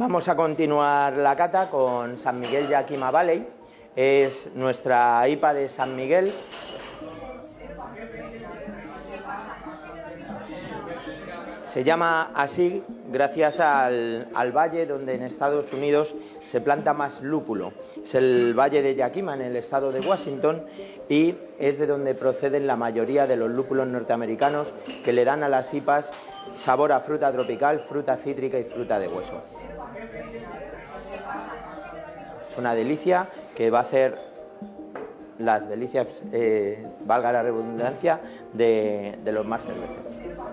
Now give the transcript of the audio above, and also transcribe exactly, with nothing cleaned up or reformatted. Vamos a continuar la cata con San Miguel Yakima Valley. Es nuestra I P A de San Miguel. Se llama así gracias al, al valle donde en Estados Unidos se planta más lúpulo. Es el valle de Yakima, en el estado de Washington, y es de donde proceden la mayoría de los lúpulos norteamericanos que le dan a las I P As sabor a fruta tropical, fruta cítrica y fruta de hueso. Es una delicia que va a hacer las delicias, eh, valga la redundancia, de, de los más cerveceros.